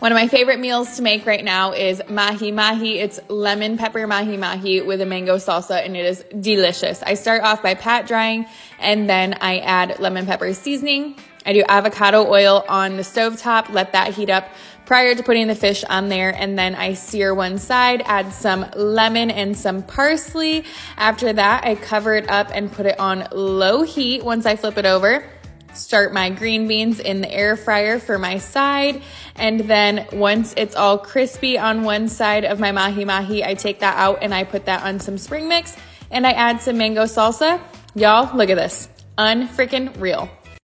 One of my favorite meals to make right now is Mahi Mahi. It's lemon pepper Mahi Mahi with a mango salsa, and it is delicious. I start off by pat drying, and then I add lemon pepper seasoning. I do avocado oil on the stovetop, let that heat up prior to putting the fish on there, and then I sear one side, add some lemon and some parsley. After that, I cover it up and put it on low heat. Once I flip it over, start my green beans in the air fryer for my side. And then once it's all crispy on one side of my Mahi Mahi, I take that out and I put that on some spring mix and I add some mango salsa. Y'all, look at this. Unfreaking real.